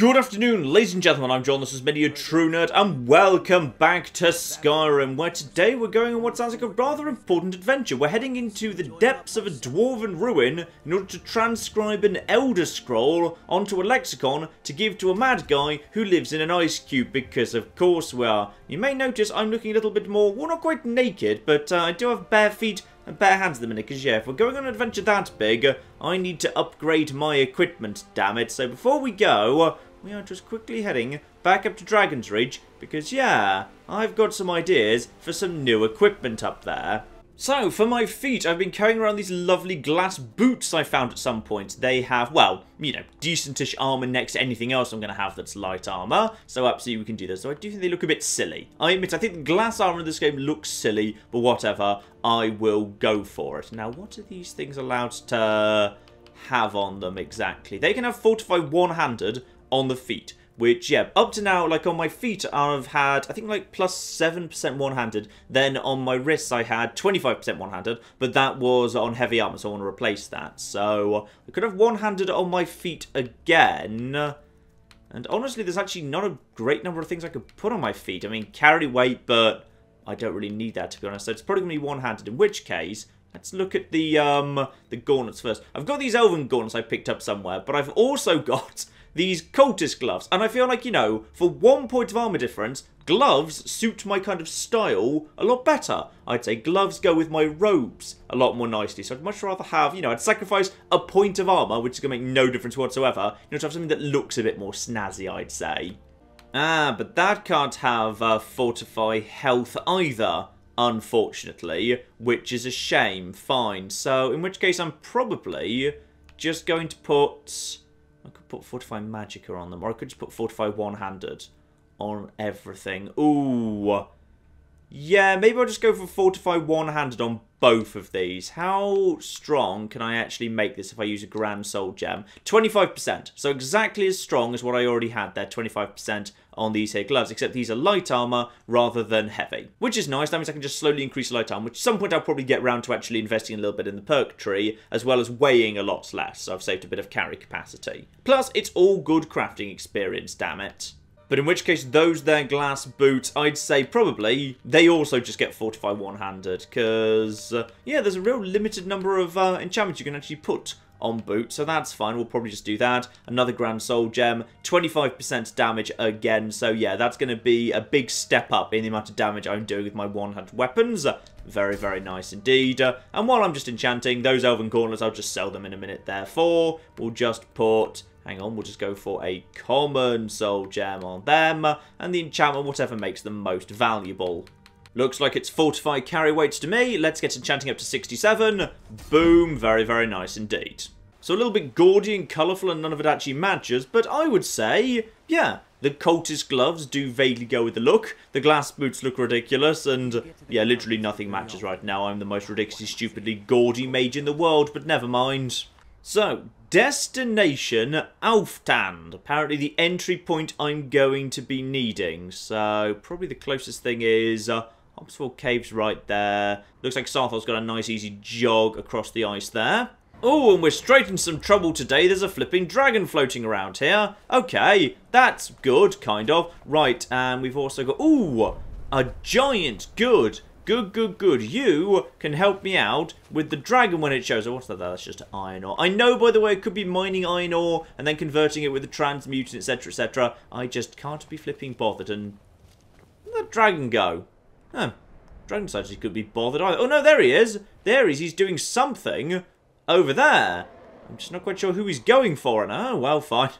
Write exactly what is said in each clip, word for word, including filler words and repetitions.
Good afternoon, ladies and gentlemen, I'm John, this is Many A True Nerd, and welcome back to Skyrim, where today we're going on what sounds like a rather important adventure. We're heading into the depths of a dwarven ruin in order to transcribe an Elder Scroll onto a lexicon to give to a mad guy who lives in an ice cube, because of course we are. You may notice I'm looking a little bit more, well, not quite naked, but uh, I do have bare feet and bare hands at the minute, because yeah, if we're going on an adventure that big, I need to upgrade my equipment, damn it. So before we go, we are just quickly heading back up to Dragon's Ridge, because yeah, I've got some ideas for some new equipment up there. So, for my feet, I've been carrying around these lovely glass boots I found at some point. They have, well, you know, decentish armour next to anything else I'm going to have that's light armour. So, absolutely, we can do this. So, I do think they look a bit silly. I admit, I think the glass armour in this game looks silly, but whatever, I will go for it. Now, what are these things allowed to have on them exactly? They can have fortify one-handed on the feet, which, yeah, up to now, like, on my feet, I've had, I think, like, plus seven percent one-handed. Then on my wrists, I had twenty-five percent one-handed, but that was on heavy armor, so I want to replace that. So I could have one-handed on my feet again. And honestly, there's actually not a great number of things I could put on my feet. I mean, carry weight, but I don't really need that, to be honest. So it's probably going to be one-handed, in which case, let's look at the, um, the gauntlets first. I've got these elven gauntlets I picked up somewhere, but I've also got these cultist gloves, and I feel like, you know, for one point of armor difference, gloves suit my kind of style a lot better. I'd say gloves go with my robes a lot more nicely, so I'd much rather have, you know, I'd sacrifice a point of armor, which is going to make no difference whatsoever, you know, to have something that looks a bit more snazzy, I'd say. Ah, but that can't have uh, fortify health either, unfortunately, which is a shame. Fine, so in which case I'm probably just going to put... I could put Fortify Magicka on them, or I could just put Fortify One-Handed on everything. Ooh. Yeah, maybe I'll just go for Fortify One-Handed on both of these. How strong can I actually make this if I use a Grand Soul Gem? twenty-five percent. So exactly as strong as what I already had there, twenty-five percent on these here gloves, except these are light armor rather than heavy, which is nice. That means I can just slowly increase light armor, which at some point I'll probably get round to actually investing a little bit in the perk tree, as well as weighing a lot less, so I've saved a bit of carry capacity. Plus, it's all good crafting experience, damn it. But in which case, those there glass boots, I'd say probably they also just get Fortify One-Handed, because, uh, yeah, there's a real limited number of uh, enchantments you can actually put on boots, so that's fine. We'll probably just do that. Another Grand Soul Gem, twenty-five percent damage again, so yeah, that's going to be a big step up in the amount of damage I'm doing with my one-handed weapons. Very, very nice indeed. Uh, and while I'm just enchanting, those elven gauntlets, I'll just sell them in a minute, therefore. We'll just put... Hang on, we'll just go for a common soul gem on them, and the enchantment, whatever makes them most valuable. Looks like it's fortified carry weights to me. Let's get enchanting up to sixty-seven. Boom, very, very nice indeed. So a little bit gaudy and colourful, and none of it actually matches, but I would say, yeah, the cultist gloves do vaguely go with the look, the glass boots look ridiculous, and yeah, literally nothing matches right now. I'm the most ridiculously, stupidly gaudy mage in the world, but never mind. So, destination Alftand. Apparently the entry point I'm going to be needing. So, probably the closest thing is uh, Hopsfall Caves right there. Looks like Sarthol's got a nice easy jog across the ice there. Oh, and we're straight in some trouble today. There's a flipping dragon floating around here. Okay, that's good, kind of. Right, and we've also got... Ooh, a giant. Good. Good, good, good. You can help me out with the dragon when it shows. Oh, what's that? That's just iron ore. I know, by the way, it could be mining iron ore and then converting it with the transmutant, et cetera, et cetera. I just can't be flipping bothered. And where'd that dragon go? Huh. Dragon actually could be bothered either. Oh, no, there he is. There he is. He's doing something over there. I'm just not quite sure who he's going for. And oh, well, fine.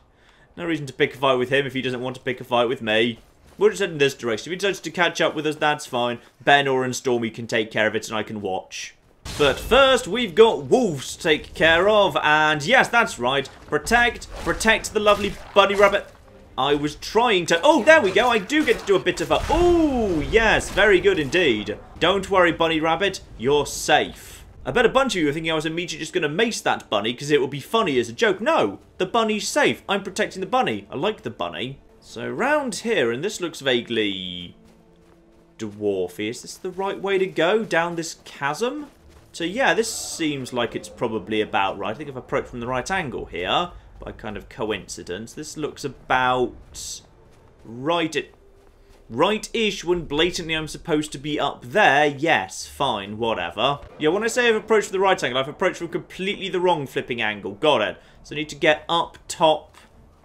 No reason to pick a fight with him if he doesn't want to pick a fight with me. We're just heading this direction. If he decides to catch up with us, that's fine. Benor and Stormy can take care of it, and I can watch. But first, we've got wolves to take care of, and yes, that's right. Protect, protect the lovely bunny rabbit. I was trying to... Oh, there we go. I do get to do a bit of a... Oh, yes, very good indeed. Don't worry, bunny rabbit. You're safe. I bet a bunch of you are thinking I was immediately just going to mace that bunny because it would be funny as a joke. No, the bunny's safe. I'm protecting the bunny. I like the bunny. So, round here, and this looks vaguely dwarfy. Is this the right way to go? Down this chasm? So, yeah, this seems like it's probably about right. I think I've approached from the right angle here. by kind of coincidence. This looks about right at right-ish when blatantly I'm supposed to be up there. Yes, fine, whatever. Yeah, when I say I've approached from the right angle, I've approached from completely the wrong flipping angle. Got it. So I need to get up top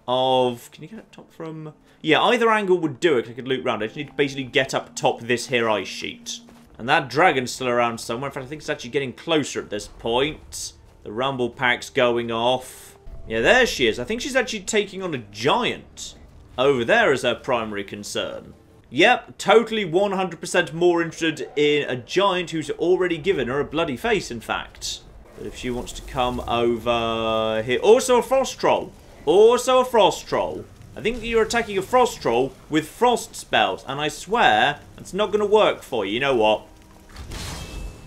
of... Can you get up top from... Yeah, either angle would do it, because I could loop round. I just need to basically get up top this here ice sheet. And that dragon's still around somewhere. In fact, I think it's actually getting closer at this point. The rumble pack's going off. Yeah, there she is. I think she's actually taking on a giant. Over there is her primary concern. Yep, totally one hundred percent more interested in a giant who's already given her a bloody face, in fact. But if she wants to come over here... Also a frost troll. Also a frost troll. I think you're attacking a frost troll with frost spells. And I swear, it's not going to work for you. You know what?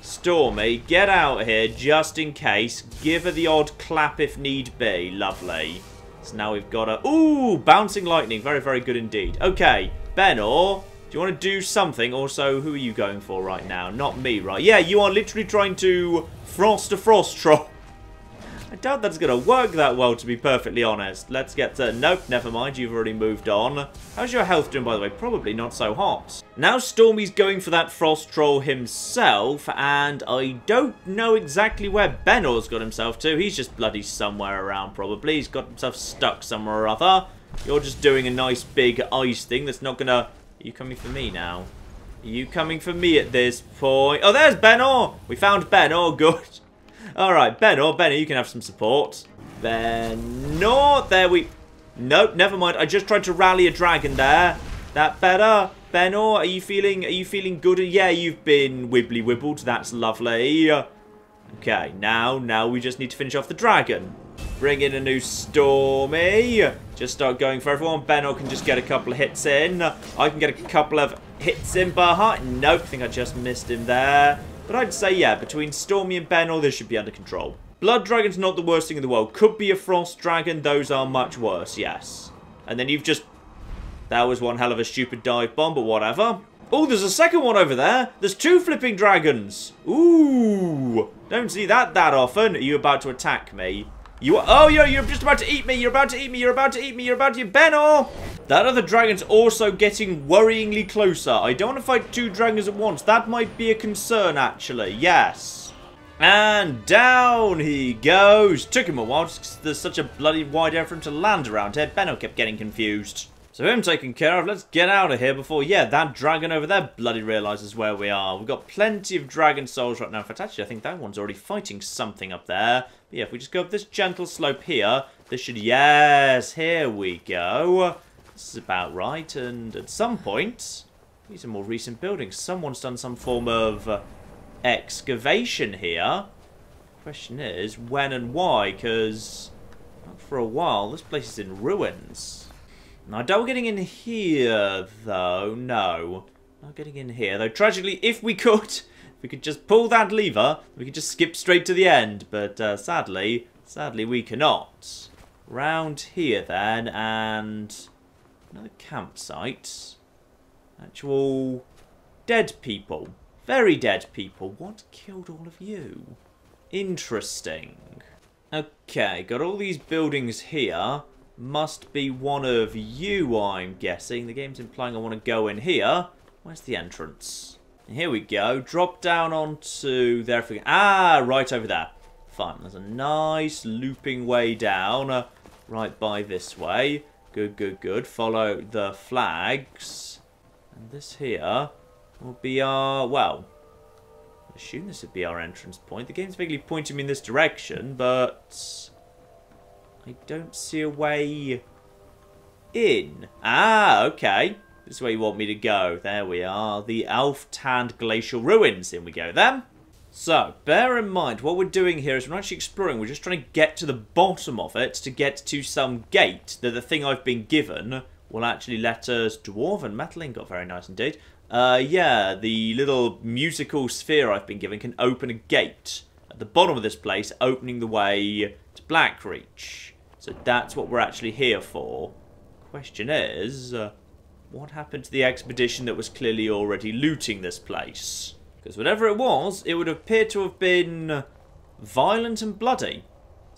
Stormy, get out here just in case. Give her the odd clap if need be. Lovely. So now we've got a... Ooh, bouncing lightning. Very, very good indeed. Okay. Benor, do you want to do something? Also, who are you going for right now? Not me, right? Yeah, you are literally trying to frost a frost troll. I doubt that's going to work that well, to be perfectly honest. Let's get to... Nope, never mind. You've already moved on. How's your health doing, by the way? Probably not so hot. Now Stormy's going for that frost troll himself, and I don't know exactly where Benor's got himself to. He's just bloody somewhere around, probably. He's got himself stuck somewhere or other. You're just doing a nice big ice thing that's not gonna... Are you coming for me now? Are you coming for me at this point? Oh, there's Benor! We found Benor, good. Alright, Benor, Benor, you can have some support. Benor, there we... Nope, never mind. I just tried to rally a dragon there. That better? Benor, are you feeling... Are you feeling good? Yeah, you've been wibbly-wibbled. That's lovely. Okay, now, now we just need to finish off the dragon. Bring in a new Stormy. Just start going for everyone. Benor can just get a couple of hits in. I can get a couple of hits in behind. Nope, I think I just missed him there. But I'd say, yeah, between Stormy and Benor, this should be under control. Blood Dragon's not the worst thing in the world. Could be a Frost Dragon. Those are much worse, yes. And then you've just... That was one hell of a stupid dive bomb, but whatever. Oh, there's a second one over there. There's two flipping dragons. Ooh. Don't see that that often. Are you about to attack me? You are, oh, you're, you're just about to eat me. You're about to eat me. You're about to eat me. You're about to eat Benor. That other dragon's also getting worryingly closer. I don't want to fight two dragons at once. That might be a concern, actually. Yes. And down he goes. Took him a while. Just, there's such a bloody wide area for him to land around here. Benor kept getting confused. So him taken care of. Let's get out of here before, yeah, that dragon over there bloody realises where we are. We've got plenty of dragon souls right now. In fact, actually, I think that one's already fighting something up there. But yeah, if we just go up this gentle slope here, this should... Yes, here we go. This is about right. And at some point, these are more recent buildings. Someone's done some form of uh, excavation here. Question is, when and why? Because for a while, this place is in ruins. Now, I doubt we're getting in here, though. No. Not getting in here, though. Tragically, if we could, if we could just pull that lever, we could just skip straight to the end. But uh, sadly, sadly, we cannot. Round here, then, and another campsite. Actual dead people. Very dead people. What killed all of you? Interesting. Okay, got all these buildings here. Must be one of you, I'm guessing. The game's implying I want to go in here. Where's the entrance? Here we go. Drop down onto there. If we... Ah, right over there. Fine. There's a nice looping way down. Uh, right by this way. Good, good, good. Follow the flags. And this here will be our... Well, I assume this would be our entrance point. The game's vaguely pointing me in this direction, but... I don't see a way in. Ah, okay. This is where you want me to go. There we are. The Alftand Glacial Ruins. In we go then. So, bear in mind, what we're doing here is we're not actually exploring. We're just trying to get to the bottom of it to get to some gate that the thing I've been given will actually let us... Dwarven metal ingot. Very nice indeed. Uh, yeah, the little musical sphere I've been given can open a gate at the bottom of this place, opening the way to Blackreach. So that's what we're actually here for. Question is, uh, what happened to the expedition that was clearly already looting this place? Because whatever it was, it would appear to have been violent and bloody.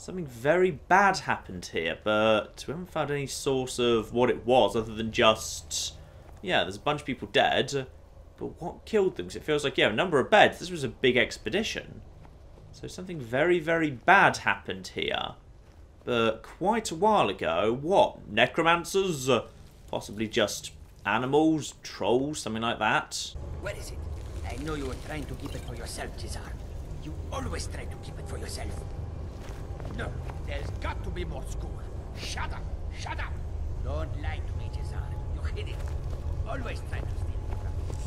Something very bad happened here, but we haven't found any source of what it was other than just, yeah, there's a bunch of people dead, but what killed them? Because it feels like, yeah, a number of beds. This was a big expedition. So something very, very bad happened here. But quite a while ago, what? Necromancers? Possibly just animals, trolls, something like that. Where is it? I know you were trying to keep it for yourself, Cesar. You always try to keep it for yourself. No, there's got to be more, Skooma. Shut up, shut up. Don't lie to me, Cesar. You hid it. Always try to steal it from me.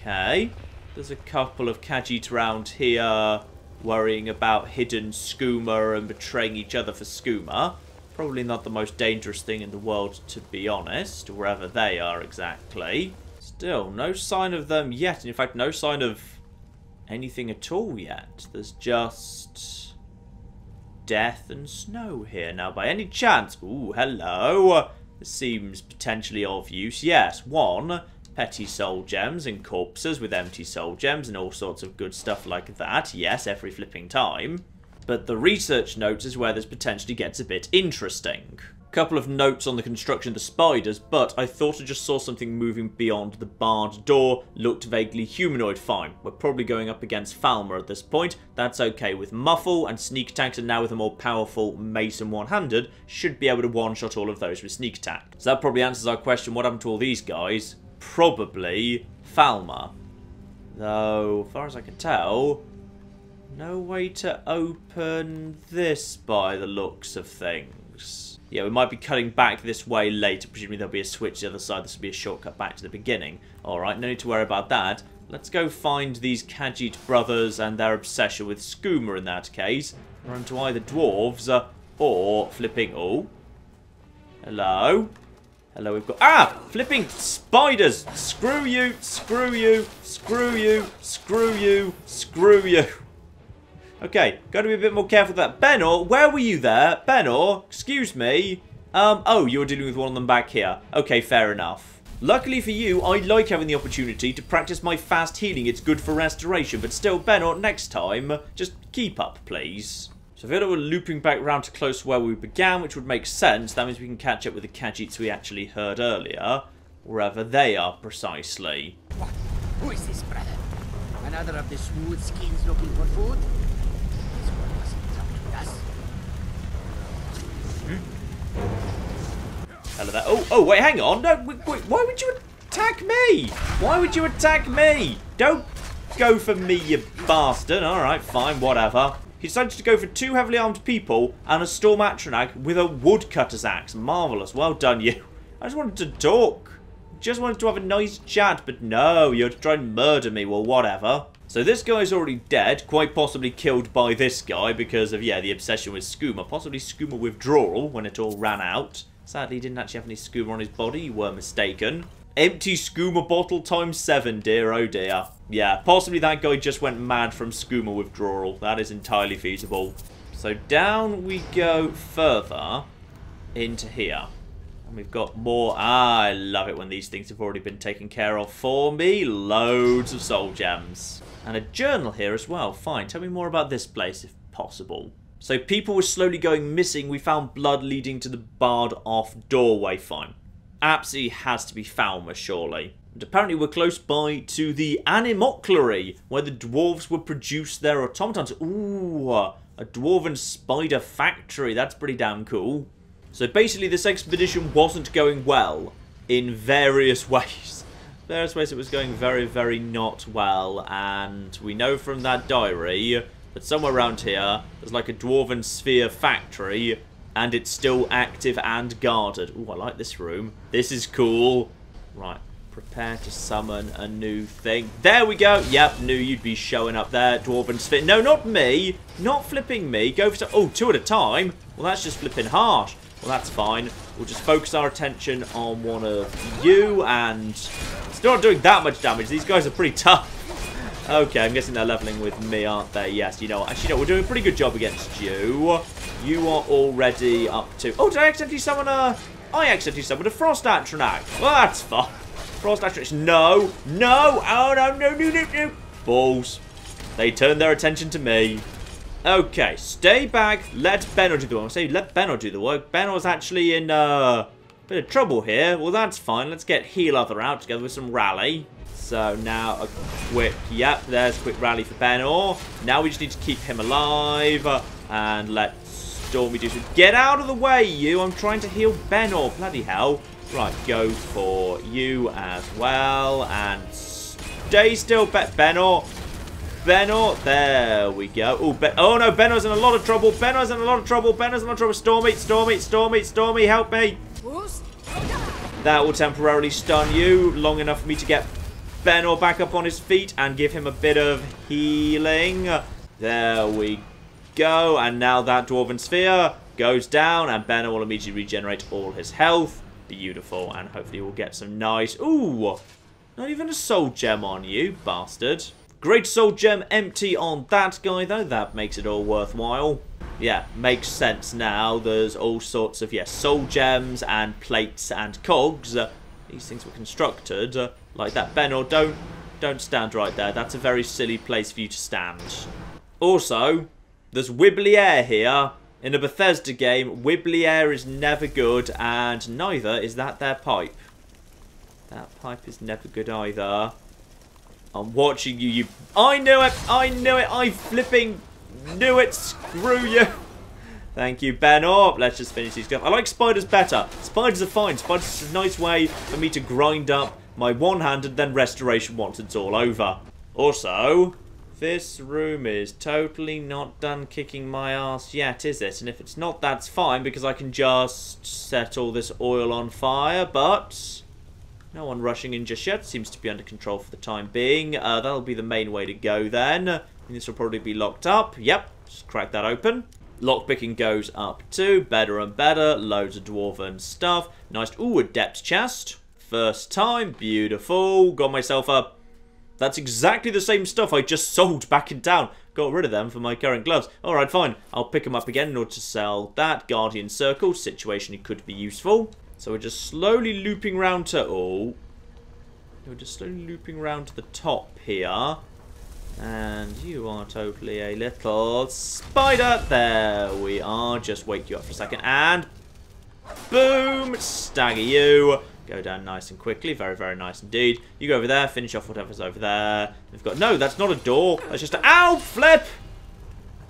Okay. There's a couple of Khajiit around here worrying about hidden Skooma and betraying each other for Skooma. Probably not the most dangerous thing in the world, to be honest, wherever they are exactly. Still, no sign of them yet. In fact, no sign of anything at all yet. There's just death and snow here. Now, by any chance... Ooh, hello. This seems potentially of use. Yes, one, petty soul gems and corpses with empty soul gems and all sorts of good stuff like that. Yes, every flipping time. But the research notes is where this potentially gets a bit interesting. Couple of notes on the construction of the spiders, but I thought I just saw something moving beyond the barred door. Looked vaguely humanoid. Fine. We're probably going up against Falmer at this point. That's okay with Muffle, and Sneak Attack, and now with a more powerful Mason one-handed, should be able to one-shot all of those with Sneak Attack. So that probably answers our question, what happened to all these guys? Probably Falmer. Though, as far as I can tell, no way to open this by the looks of things. Yeah, we might be cutting back this way later. Presumably there'll be a switch to the other side. This will be a shortcut back to the beginning. Alright, no need to worry about that. Let's go find these Khajiit brothers and their obsession with Skooma in that case. Run to either dwarves uh, or flipping... Oh. Hello? Hello, we've got... Ah! Flipping spiders! Screw you! Screw you! Screw you! Screw you! Screw you! Okay, got to be a bit more careful with that. Benor, where were you there? Benor, excuse me. Um, oh, you're dealing with one of them back here. Okay, fair enough. Luckily for you, I like having the opportunity to practice my fast healing. It's good for restoration, but still, Benor, next time, just keep up, please. So I feel like we're looping back round to close to where we began, which would make sense. That means we can catch up with the Khajiits we actually heard earlier, wherever they are precisely. What? Who is this brother? Another of the smooth skins looking for food? Hello there. Oh, oh, wait, hang on. No, wait, wait, why would you attack me? Why would you attack me? Don't go for me, you bastard. All right, fine, whatever. He decided to go for two heavily armed people and a Storm Atronach with a woodcutter's axe. Marvellous. Well done, you. I just wanted to talk. Just wanted to have a nice chat, but no, you're trying to murder me. Well, whatever. So this guy's already dead, quite possibly killed by this guy because of, yeah, the obsession with Skooma. Possibly Skooma withdrawal when it all ran out. Sadly, he didn't actually have any Skooma on his body. You were mistaken. Empty Skooma bottle times seven, dear, oh dear. Yeah, possibly that guy just went mad from Skooma withdrawal. That is entirely feasible. So down we go further into here. And we've got more. Ah, I love it when these things have already been taken care of for me. Loads of soul gems. And a journal here as well. Fine. Tell me more about this place if possible. So people were slowly going missing. We found blood leading to the barred off doorway. Fine. Absolutely has to be Falmer, surely. And apparently we're close by to the Animoclery, where the dwarves would produce their automatons. Ooh, a dwarven spider factory. That's pretty damn cool. So basically this expedition wasn't going well in various ways. Various ways it was going very, very not well, and we know from that diary that somewhere around here there's like a Dwarven Sphere factory, and it's still active and guarded. Ooh, I like this room. This is cool. Right, prepare to summon a new thing. There we go. Yep, knew you'd be showing up there, Dwarven Sphere. No, not me. Not flipping me. Go for some... Oh, two at a time? Well, that's just flipping harsh. Well, that's fine. We'll just focus our attention on one of you, and... It's not doing that much damage. These guys are pretty tough. Okay, I'm guessing they're leveling with me, aren't they? Yes, you know what? Actually, no, we're doing a pretty good job against you. You are already up to... Oh, did I accidentally summon a... I accidentally summoned a Frost Atronach. Well, that's fine. Frost Atronach. No. No. Oh, no, no, no, no, no. Balls. They turned their attention to me. Okay, stay back. Let Benor do the work. I say let Benor do the work. Benor's actually in uh, a bit of trouble here. Well, that's fine. Let's get Heal Other out together with some Rally. So now a quick, yep, there's a quick Rally for Benor. Now we just need to keep him alive. And let Stormy do some. Get out of the way, you. I'm trying to heal Benor. Bloody hell. Right, go for you as well. And stay still, Benor. Benor, there we go. Ooh, ben oh no, Benor's in a lot of trouble. Benor's in a lot of trouble. Benor's in a lot of trouble. Stormy, Stormy, Stormy, Stormy, help me. That will temporarily stun you long enough for me to get Benor back up on his feet and give him a bit of healing. There we go. And now that Dwarven Sphere goes down and Benor will immediately regenerate all his health. Beautiful. And hopefully we'll get some nice... Ooh, not even a soul gem on you, bastard. Great soul gem empty on that guy, though. That makes it all worthwhile. Yeah, makes sense now. There's all sorts of, yes, yeah, soul gems and plates and cogs. Uh, these things were constructed uh, like that. Benor, don't, don't stand right there. That's a very silly place for you to stand. Also, there's wibbly air here. In a Bethesda game, wibbly air is never good, and neither is that their pipe. That pipe is never good either. I'm watching you, you... I knew it! I knew it! I flipping knew it! Screw you! Thank you, Benor. Let's just finish these stuff. I like spiders better. Spiders are fine. Spiders is a nice way for me to grind up my one-handed, then restoration once it's all over. Also, this room is totally not done kicking my ass yet, is it? And if it's not, that's fine, because I can just set all this oil on fire, but... no one rushing in just yet. Seems to be under control for the time being. Uh, that'll be the main way to go then. And this will probably be locked up. Yep, just crack that open. Lockpicking goes up too. Better and better. Loads of dwarven stuff. Nice. Ooh, a depth chest. First time. Beautiful. Got myself a... that's exactly the same stuff I just sold back in town. Got rid of them for my current gloves. Alright, fine. I'll pick them up again in order to sell that. Guardian Circle. Situation it could be useful. So we're just slowly looping round to all. Oh, we're just slowly looping round to the top here. And you are totally a little spider. There we are. Just wake you up for a second. And boom! Stagger you. Go down nice and quickly. Very, very nice indeed. You go over there. Finish off whatever's over there. We've got... no, that's not a door. That's just a... ow! Flip!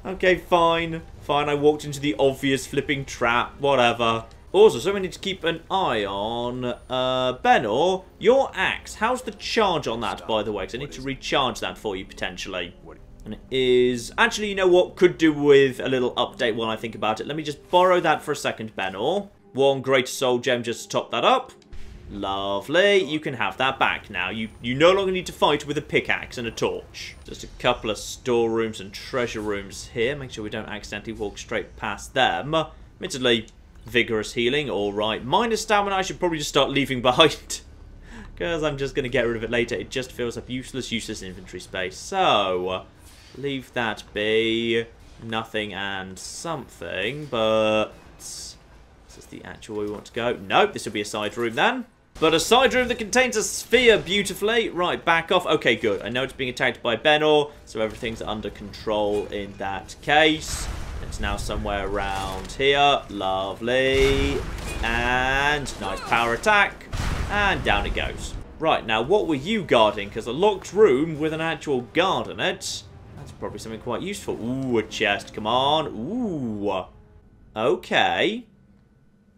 Okay, fine. Fine, I walked into the obvious flipping trap. Whatever. Also, so we need to keep an eye on uh, Benor. Your axe, how's the charge on that, by the way? Because I need to recharge that for you, potentially. And it is... actually, you know what? Could do with a little update while I think about it. Let me just borrow that for a second, Benor. One great soul gem just to top that up. Lovely. You can have that back now. You, you no longer need to fight with a pickaxe and a torch. Just a couple of storerooms and treasure rooms here. Make sure we don't accidentally walk straight past them. Admittedly... vigorous healing, alright. Minus stamina, I should probably just start leaving behind. Because I'm just going to get rid of it later. It just fills up useless, useless inventory space. So, leave that be. Nothing and something, but... is this the actual way we want to go? Nope, this will be a side room then. But a side room that contains a sphere beautifully. Right, back off. Okay, good. I know it's being attacked by Benor, so everything's under control in that case. It's now somewhere around here. Lovely. And nice power attack. And down it goes. Right, now what were you guarding? Because a locked room with an actual guard in it. That's probably something quite useful. Ooh, a chest. Come on. Ooh. Okay.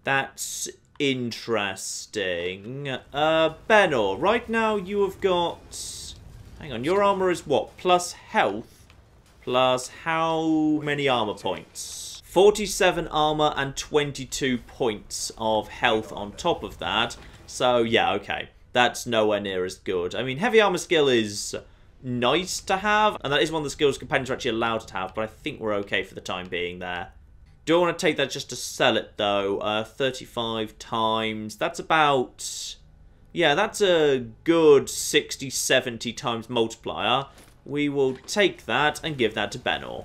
That's interesting. Uh, Benor, right now you have got... hang on, your armor is what? Plus health? Plus how many armor points? forty-seven armor and twenty-two points of health on top of that. So, yeah, okay. That's nowhere near as good. I mean, heavy armor skill is nice to have. And that is one of the skills companions are actually allowed to have. But I think we're okay for the time being there. Do I want to take that just to sell it, though? Uh, thirty-five times. That's about... yeah, that's a good sixty, seventy times multiplier. We will take that and give that to Benor.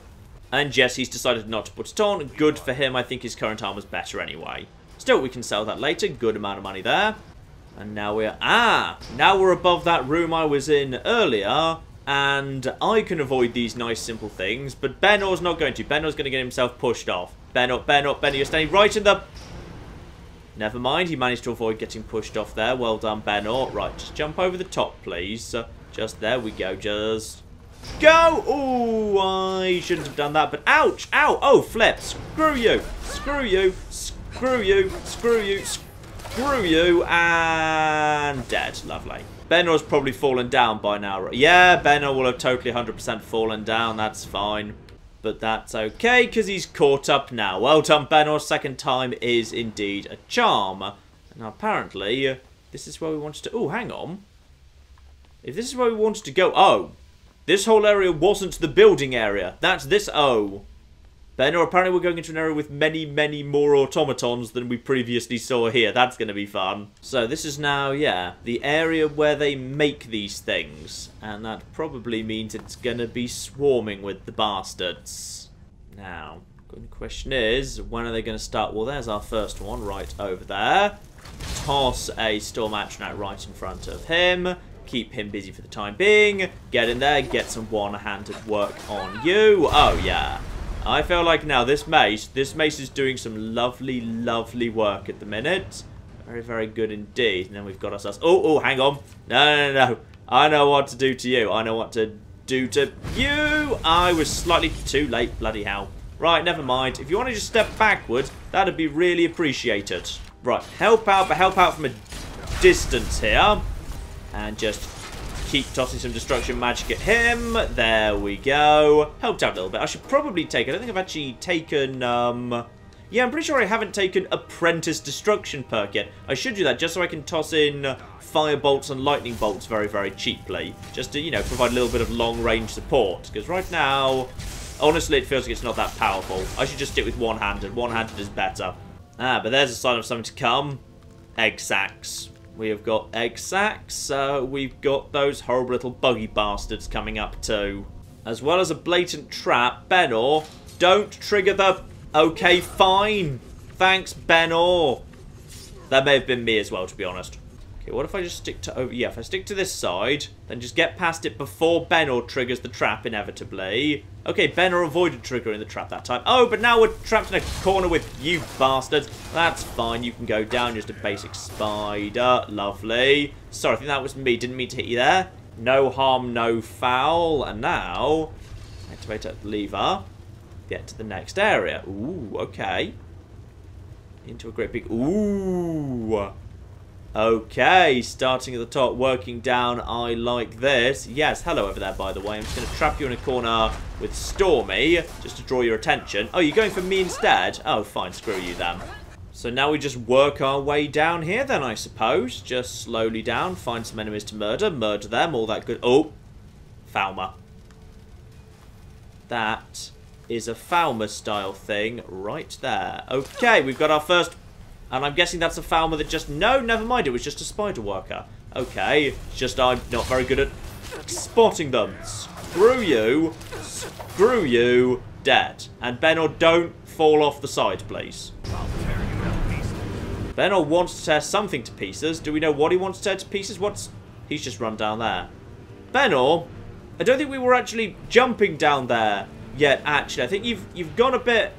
And yes, he's decided not to put it on. Good for him. I think his current armor's better anyway. Still, we can sell that later. Good amount of money there. And now we're... ah! Now we're above that room I was in earlier. And I can avoid these nice simple things, but Benor's not going to. Benor's going to get himself pushed off. Benor, Benor, Benor, you're standing right in the... Never mind, he managed to avoid getting pushed off there. Well done, Benor. Right, just jump over the top, please. Uh, just, there we go, just... Go! Ooh, I shouldn't have done that, but ouch! Ow! Oh, flip! Screw you! Screw you! Screw you! Screw you! Screw you! And... dead. Lovely. Benor's probably fallen down by now. Yeah, Benor will have totally one hundred percent fallen down. That's fine. But that's okay, because he's caught up now. Well done, Benor. Second time is indeed a charm. And apparently, this is where we wanted to... Oh, hang on. If this is where we wanted to go... Oh! This whole area wasn't the building area. That's this O. Benor, apparently we're going into an area with many, many more automatons than we previously saw here. That's going to be fun. So this is now, yeah, the area where they make these things. And that probably means it's going to be swarming with the bastards. Now, good question is, when are they going to start? Well, there's our first one right over there. Toss a Storm Atronach right in front of him. Keep him busy for the time being. Get in there, get some one-handed work on you. Oh, yeah. I feel like now this mace, this mace is doing some lovely, lovely work at the minute. Very, very good indeed. And then we've got ourselves... Oh, oh, hang on. No, no, no, no. I know what to do to you. I know what to do to you. I was slightly too late, bloody hell. Right, never mind. If you want to just step backwards, that'd be really appreciated. Right, help out, but help out from a distance here. And just keep tossing some destruction magic at him. There we go. Helped out a little bit. I should probably take... I don't think I've actually taken... Um, yeah, I'm pretty sure I haven't taken Apprentice Destruction perk yet. I should do that just so I can toss in fire bolts and lightning bolts very, very cheaply. Just to, you know, provide a little bit of long-range support. Because right now, honestly, it feels like it's not that powerful. I should just stick with one-handed. One-handed is better. Ah, but there's a sign of something to come. Egg sacks. We have got egg sacks, so uh, we've got those horrible little buggy bastards coming up too. As well as a blatant trap. Benor, don't trigger the... Okay, fine. Thanks, Benor. That may have been me as well, to be honest. Okay, what if I just stick to... over? Yeah, if I stick to this side, then just get past it before Benor triggers the trap, inevitably. Okay, Benor avoided triggering the trap that time. Oh, but now we're trapped in a corner with you bastards. That's fine, you can go down, just a basic spider. Lovely. Sorry, I think that was me. Didn't mean to hit you there. No harm, no foul. And now, activate that lever. Get to the next area. Ooh, okay. Into a great big... Ooh. Okay, starting at the top, working down. I like this. Yes, hello over there, by the way. I'm just going to trap you in a corner with Stormy, just to draw your attention. Oh, you're going for me instead? Oh, fine, screw you then. So now we just work our way down here then, I suppose. Just slowly down, find some enemies to murder, murder them, all that good... Oh, Falmer. That is a Falmer-style thing right there. Okay, we've got our first... And I'm guessing that's a Falmer that just... No, never mind. It was just a spider worker. Okay. Just I'm not very good at spotting them. Screw you. Screw you. Dead. And Benor, don't fall off the side, please. Benor wants to tear something to pieces. Do we know what he wants to tear to pieces? What's... He's just run down there. Benor, I don't think we were actually jumping down there yet, actually. I think you've, you've gone a bit...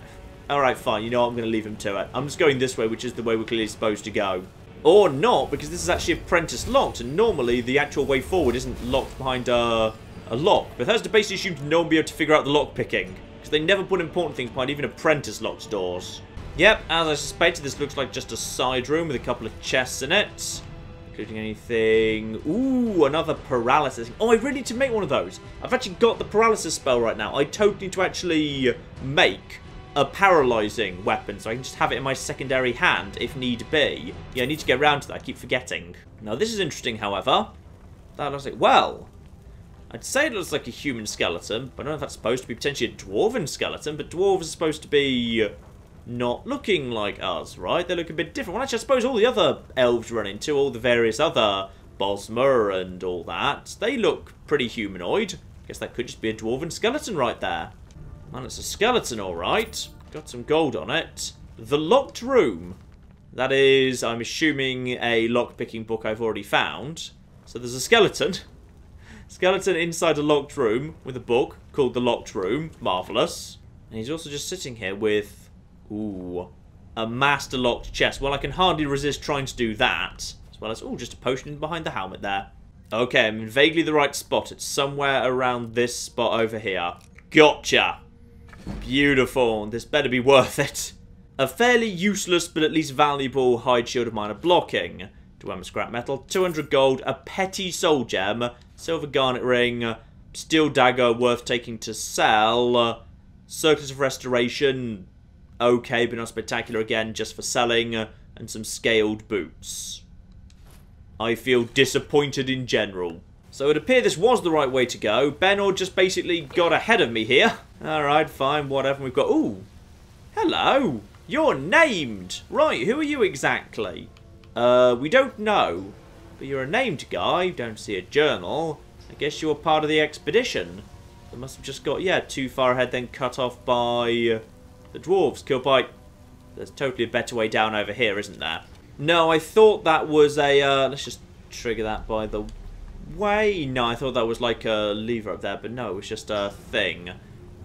Alright, fine. You know what? I'm going to leave him to it. I'm just going this way, which is the way we're clearly supposed to go. Or not, because this is actually apprentice locked, and normally the actual way forward isn't locked behind a, a lock. Bethesda basically assumed no one would be able to figure out the lock picking, because they never put important things behind even apprentice locked doors. Yep, as I suspected, this looks like just a side room with a couple of chests in it. Including anything... Ooh, another paralysis. Oh, I really need to make one of those. I've actually got the paralysis spell right now. I totally need to actually make... a paralysing weapon, so I can just have it in my secondary hand if need be. Yeah, I need to get around to that. I keep forgetting. Now, this is interesting, however. That looks like... Well, I'd say it looks like a human skeleton, but I don't know if that's supposed to be potentially a Dwarven skeleton, but Dwarves are supposed to be not looking like us, right? They look a bit different. Well, actually, I suppose all the other elves run into, all the various other Bosmer and all that, they look pretty humanoid. I guess that could just be a Dwarven skeleton right there. Man, it's a skeleton, all right. Got some gold on it. The locked room. That is, I'm assuming, a lock-picking book I've already found. So there's a skeleton. Skeleton inside a locked room with a book called The Locked Room. Marvellous. And he's also just sitting here with... Ooh. A master locked chest. Well, I can hardly resist trying to do that. As well as... Ooh, just a potion behind the helmet there. Okay, I'm in vaguely the right spot. It's somewhere around this spot over here. Gotcha. Beautiful. This better be worth it. A fairly useless but at least valuable hide shield of minor blocking. two M scrap metal, two hundred gold, a petty soul gem, silver garnet ring, steel dagger worth taking to sell, circus of restoration, okay but not spectacular again, just for selling, and some scaled boots. I feel disappointed in general. So it appeared this was the right way to go. Benor just basically got ahead of me here. Alright, fine, whatever. We've got... Ooh! Hello! You're named! Right, who are you exactly? Uh, we don't know. But you're a named guy. Don't see a journal. I guess you were part of the expedition. They must have just got, yeah, too far ahead, then cut off by the dwarves. Killed by... There's totally a better way down over here, isn't there? No, I thought that was a... Uh, let's just trigger that by the way. No, I thought that was like a lever up there, but no, it was just a thing.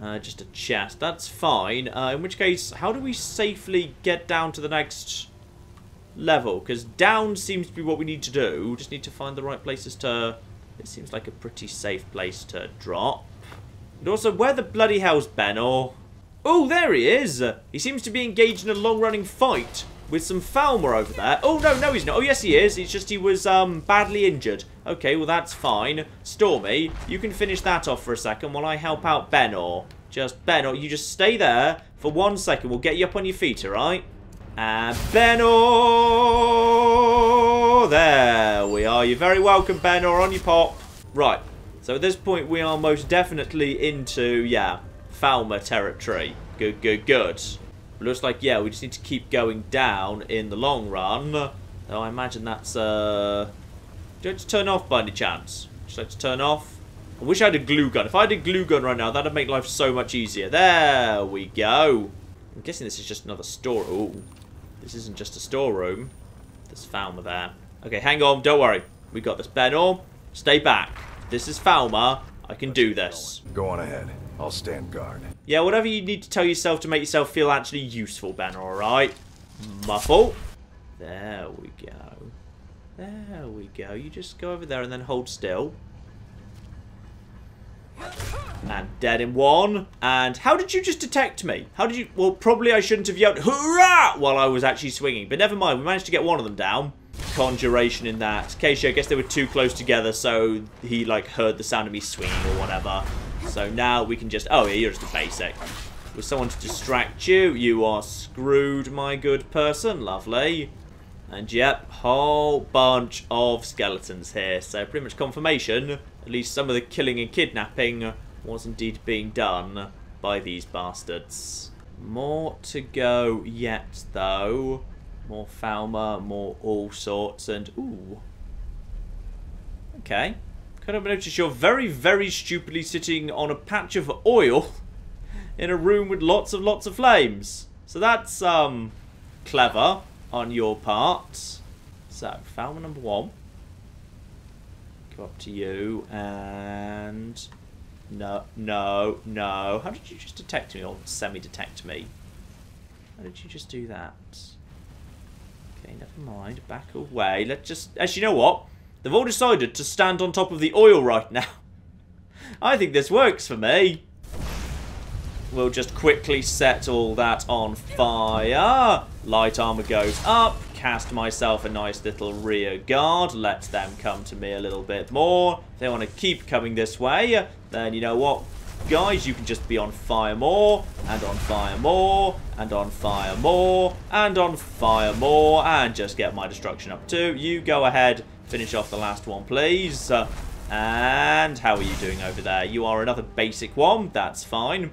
Uh, just a chest. That's fine. Uh, in which case, how do we safely get down to the next... level, because down seems to be what we need to do. We just need to find the right places to... It seems like a pretty safe place to drop. And also, where the bloody hell's Benor? Oh, there he is! He seems to be engaged in a long-running fight with some Falmer over there. Oh, no, no, he's not. Oh, yes, he is. It's just he was um, badly injured. Okay, well, that's fine. Stormy, you can finish that off for a second while I help out Benor. Just, Benor, you just stay there for one second. We'll get you up on your feet, all right? And Benor! There we are. You're very welcome, Benor. On your pop. Right. So at this point, we are most definitely into, yeah, Falmer territory. Good, good, good. But looks like, yeah, we just need to keep going down in the long run. Though I imagine that's, uh... do I just turn off by any chance? Just like to turn off? I wish I had a glue gun. If I had a glue gun right now, that would make life so much easier. There we go. I'm guessing this is just another store. Ooh. This isn't just a storeroom. There's Falmer there. Okay, hang on. Don't worry. We got this. Benor, stay back. This is Falmer. I can do this. Go on ahead. I'll stand guard. Yeah, whatever you need to tell yourself to make yourself feel actually useful, Benor, alright? Muffle. There we go. There we go. You just go over there and then hold still. And dead in one. And how did you just detect me? How did you... Well, probably I shouldn't have yelled hurrah while I was actually swinging. But never mind. We managed to get one of them down. Conjuration in that. Keisha, I guess they were too close together. So he, like, heard the sound of me swinging or whatever. So now we can just... Oh, yeah, you're just a basic. With someone to distract you. You are screwed, my good person. Lovely. And, yep, whole bunch of skeletons here. So pretty much confirmation. At least some of the killing and kidnapping was indeed being done by these bastards. More to go yet, though. More Falmer, more all sorts, and... Ooh. Okay. Could have noticed you're very, very stupidly sitting on a patch of oil in a room with lots and lots of flames. So that's, um, clever on your part. So, Falmer number one. Go up to you, and... No, no, no. How did you just detect me or semi-detect me? How did you just do that? Okay, never mind. Back away. Let's just... Actually, you know what? They've all decided to stand on top of the oil right now. I think this works for me. We'll just quickly set all that on fire. Light armor goes up. Cast myself a nice little rear guard. Let them come to me a little bit more. If they want to keep coming this way, then you know what, guys, you can just be on fire more, and on fire more, and on fire more, and on fire more, and just get my destruction up too. You go ahead, finish off the last one, please. Uh, and how are you doing over there? You are another basic one. That's fine.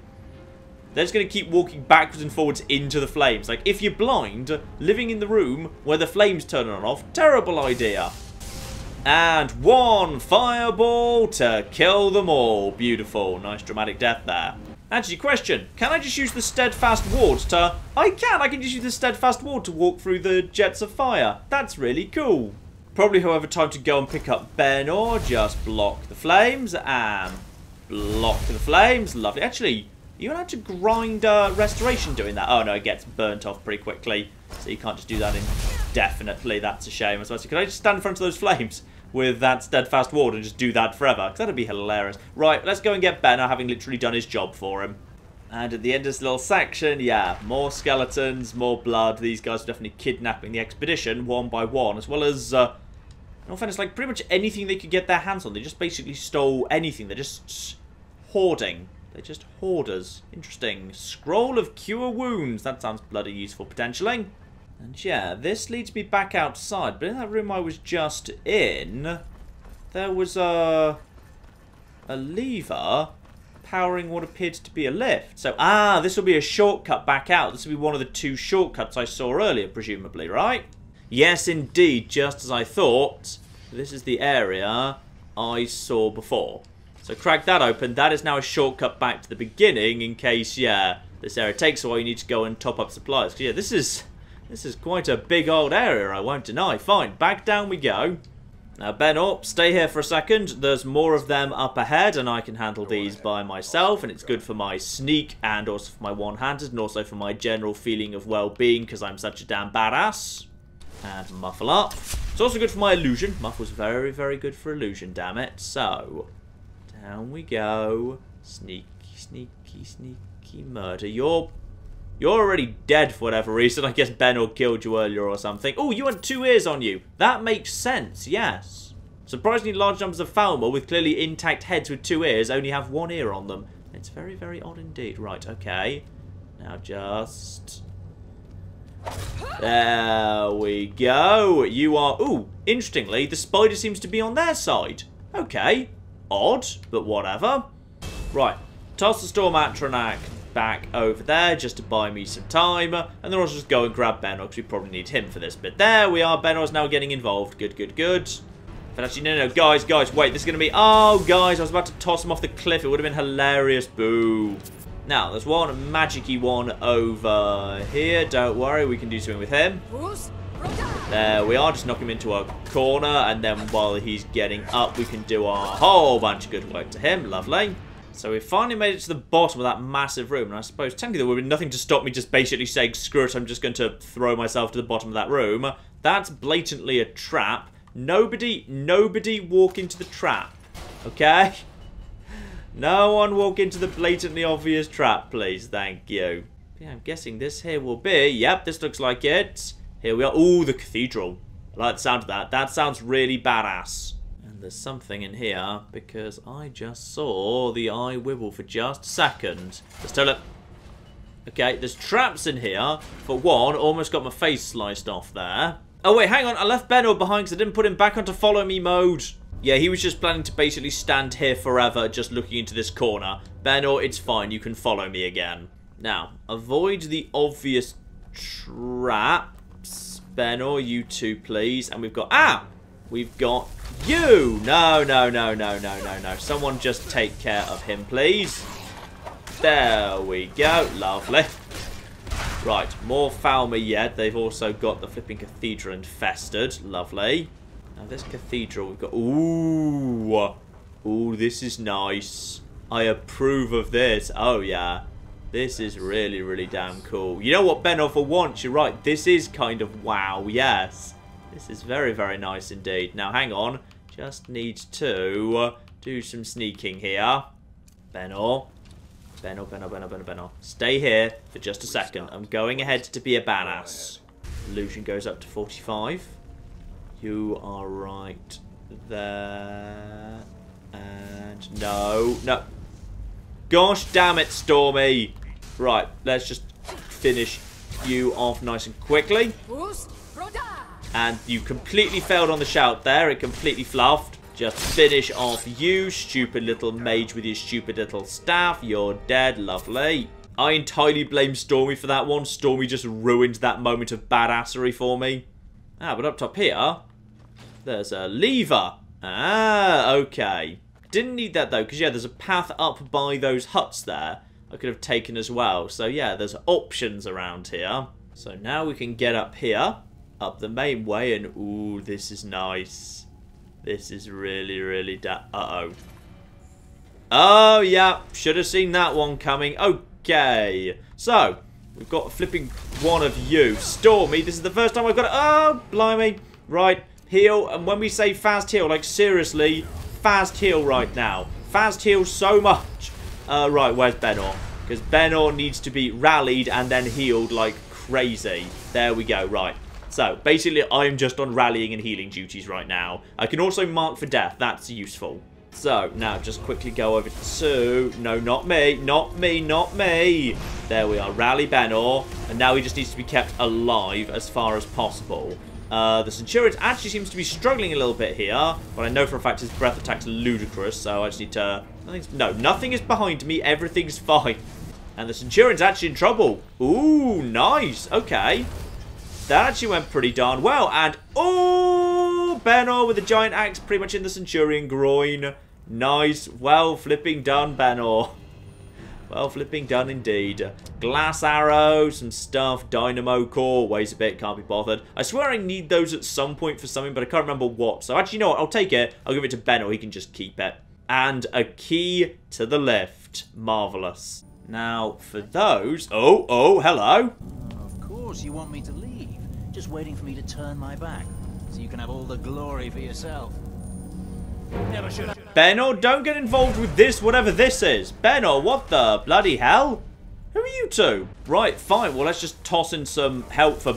They're just going to keep walking backwards and forwards into the flames. Like, if you're blind, living in the room where the flames turn on and off, terrible idea. And one fireball to kill them all. Beautiful. Nice dramatic death there. Actually, question. Can I just use the steadfast ward to... I can. I can just use the steadfast ward to walk through the jets of fire. That's really cool. probably, however, time to go and pick up Benor. Just block the flames and block the flames. Lovely. Actually, are you allowed to grind uh, restoration doing that? Oh, no, it gets burnt off pretty quickly. So you can't just do that indefinitely. That's a shame. I suppose. Could I just stand in front of those flames with that steadfast ward and just do that forever? Because that would be hilarious. Right, let's go and get Benor, having literally done his job for him. And at the end of this little section, yeah, more skeletons, more blood. These guys are definitely kidnapping the expedition one by one, as well as, uh, in all fairness, like pretty much anything they could get their hands on. They just basically stole anything. They're just hoarding. They're just hoarders. Interesting. Scroll of Cure Wounds. That sounds bloody useful, potentially. And yeah, this leads me back outside. But in that room I was just in, there was a, a lever powering what appeared to be a lift. So, ah, this will be a shortcut back out. This will be one of the two shortcuts I saw earlier, presumably, right? Yes, indeed, just as I thought. This is the area I saw before. So, crack that open. That is now a shortcut back to the beginning in case, yeah, this area takes a while. You need to go and top up supplies. Because, yeah, this is, this is quite a big old area, I won't deny. Fine, back down we go. Now, Benor, stay here for a second. There's more of them up ahead, and I can handle these by myself, and it's good for my sneak, and also for my one-handed, and also for my general feeling of well-being, because I'm such a damn badass. And muffle up. It's also good for my illusion. Muffle's very, very good for illusion, damn it. So, down we go. Sneaky, sneaky, sneaky murder. You're, you're already dead for whatever reason. I guess Benor killed you earlier or something. Oh, you had two ears on you. That makes sense, yes. Surprisingly large numbers of Falmer with clearly intact heads with two ears only have one ear on them. It's very, very odd indeed. Right, okay. Now just... there we go. You are... ooh, interestingly, the spider seems to be on their side. Okay. Odd, but whatever. Right. Toss the Storm Atronach back over there just to buy me some time, and then I'll just go and grab Benor because we probably need him for this bit. There we are, Benor's now getting involved. Good, good, good. But actually, no, no, guys, guys, wait, this is going to be... oh, guys, I was about to toss him off the cliff. It would have been hilarious. Boo. Now, there's one magic-y one over here. Don't worry, we can do something with him. There we are, just knock him into a corner, and then while he's getting up, we can do a whole bunch of good work to him. Lovely. So we finally made it to the bottom of that massive room, and I suppose technically there would be nothing to stop me just basically saying, screw it, I'm just going to throw myself to the bottom of that room. That's blatantly a trap. Nobody, nobody walk into the trap, okay? No one walk into the blatantly obvious trap, please, thank you. Yeah, I'm guessing this here will be, yep, this looks like it. Here we are, ooh, the cathedral. I like the sound of that, that sounds really badass. There's something in here, because I just saw the eye wibble for just a second. Let's tell it. Okay, there's traps in here. For one, almost got my face sliced off there. Oh, wait, hang on. I left Benor behind because I didn't put him back onto follow me mode. Yeah, he was just planning to basically stand here forever, just looking into this corner. Benor, it's fine. You can follow me again. Now, avoid the obvious traps. Benor, you two, please. And we've got... ah! We've got... you! No, no, no, no, no, no, no. Someone just take care of him, please. There we go. Lovely. Right, more Falmer yet. They've also got the flipping cathedral infested. Lovely. Now this cathedral we've got... ooh. Ooh, this is nice. I approve of this. Oh, yeah. This is really, really damn cool. You know what, Benor, for once, you're right. This is kind of wow, yes. This is very, very nice indeed. Now, hang on. Just need to do some sneaking here. Benor. Benor, Benor, Benor, Benor, Benor. Stay here for just a second. I'm going ahead to be a badass. Illusion goes up to forty-five. You are right there. And no, no. Gosh damn it, Stormy. Right, let's just finish you off nice and quickly. And you completely failed on the shout there. It completely fluffed. Just finish off you, stupid little mage with your stupid little staff. You're dead. Lovely. I entirely blame Stormy for that one. Stormy just ruined that moment of badassery for me. Ah, but up top here, there's a lever. Ah, okay. Didn't need that though, because yeah, there's a path up by those huts there I could have taken as well. So yeah, there's options around here. So now we can get up here. up the main way, and ooh, this is nice. This is really, really da- uh-oh. Oh, yeah, should have seen that one coming. Okay, so we've got a flipping one of you. Stormy, this is the first time I've got it. Oh, blimey. Right, heal, and when we say fast heal, like seriously, fast heal right now. Fast heal so much. Uh, right, where's Benor? Because Benor needs to be rallied and then healed like crazy. There we go, right. So, basically, I'm just on rallying and healing duties right now. I can also mark for death. That's useful. So, now just quickly go over to... No, not me. Not me. Not me. There we are. Rally Benor. And now he just needs to be kept alive as far as possible. Uh, the Centurion actually seems to be struggling a little bit here. But I know for a fact his breath attack's ludicrous. So, I just need to... Nothing's... No, nothing is behind me. Everything's fine. And the Centurion's actually in trouble. Ooh, nice. Okay. That actually went pretty darn well. And, oh, Benor with a giant axe pretty much in the Centurion groin. Nice. Well, flipping done, Benor. Well, flipping done indeed. Glass arrow, some stuff, dynamo core, weighs a bit, can't be bothered. I swear I need those at some point for something, but I can't remember what. So, actually, you know what? I'll take it. I'll give it to Benor. He can just keep it. And a key to the lift. Marvellous. Now, for those... Oh, oh, hello. Of course you want me to leave. Just waiting for me to turn my back, so you can have all the glory for yourself. Never should have. Benor, don't get involved with this, whatever this is. Benor, what the bloody hell? Who are you two? Right, fine. Well, let's just toss in some help for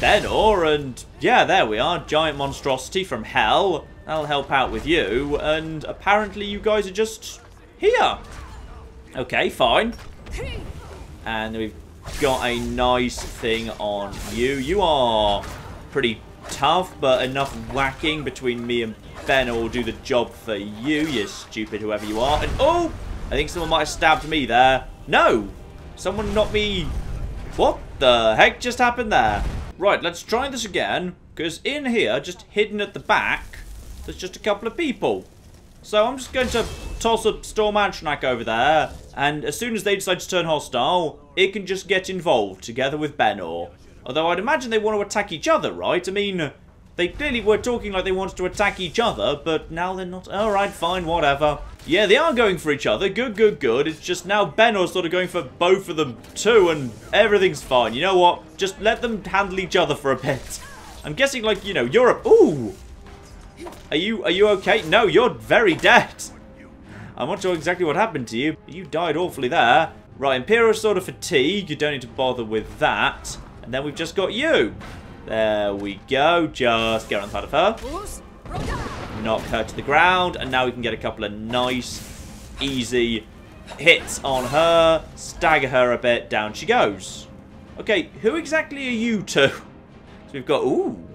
Benor, and yeah, there we are. Giant monstrosity from hell. That'll help out with you, and apparently you guys are just here. Okay, fine. And we've got a nice thing on you. You are pretty tough, but enough whacking between me and Benor will do the job for you, you stupid whoever you are. And oh, I think someone might have stabbed me there. No, someone knocked me. What the heck just happened there? Right, let's try this again, because in here, just hidden at the back, there's just a couple of people. So I'm just going to toss a Storm Atronach over there, and as soon as they decide to turn hostile, it can just get involved together with Benor. Although I'd imagine they want to attack each other, right? I mean, they clearly were talking like they wanted to attack each other, but now they're not. Alright, fine, whatever. Yeah, they are going for each other. Good, good, good. It's just now Benor's sort of going for both of them too, and everything's fine. You know what? Just let them handle each other for a bit. I'm guessing, like, you know, Europe. Ooh! Are you, are you okay? No, you're very dead. I'm not sure exactly what happened to you. You died awfully there. Right, Imperial Sword of Fatigue. You don't need to bother with that. And then we've just got you. There we go. Just get on the side of her. Knock her to the ground. And now we can get a couple of nice, easy hits on her. Stagger her a bit. Down she goes. Okay, who exactly are you two? So we've got... Ooh.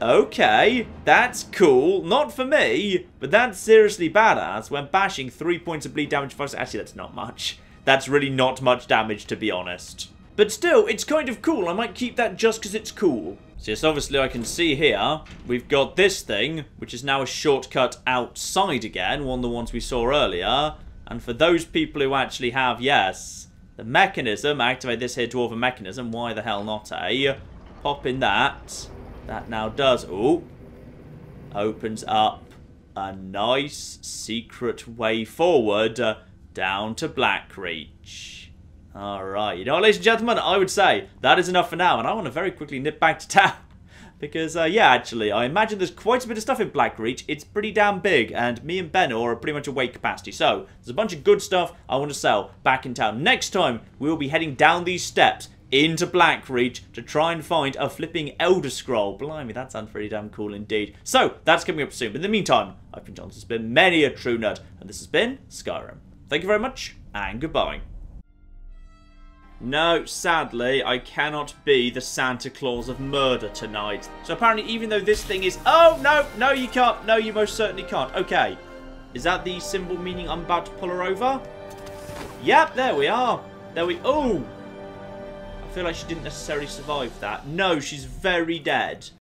Okay, that's cool. Not for me, but that's seriously badass. When bashing, three points of bleed damage. Five. Actually, that's not much. That's really not much damage, to be honest. But still, it's kind of cool. I might keep that just because it's cool. So yes, obviously I can see here, we've got this thing, which is now a shortcut outside again, one of the ones we saw earlier. And for those people who actually have, yes, the mechanism, activate this here Dwarven mechanism. Why the hell not, eh? Pop in that. That now does, ooh, opens up a nice secret way forward uh, down to Blackreach. All right, you know what, ladies and gentlemen, I would say that is enough for now, and I want to very quickly nip back to town because, uh, yeah, actually, I imagine there's quite a bit of stuff in Blackreach. It's pretty damn big, and me and Benor are pretty much awake capacity, so there's a bunch of good stuff I want to sell back in town. Next time, we will be heading down these steps into Blackreach to try and find a flipping Elder Scroll. Blimey, that sounds pretty damn cool indeed. So, that's coming up soon. But in the meantime, I've been John, this has been Many A True Nerd, and this has been Skyrim. Thank you very much, and goodbye. No, sadly, I cannot be the Santa Claus of murder tonight. So apparently, even though this thing is... Oh, no, no, you can't. No, you most certainly can't. Okay. Is that the symbol meaning I'm about to pull her over? Yep, there we are. There we... Oh! I feel like she didn't necessarily survive that. No, she's very dead.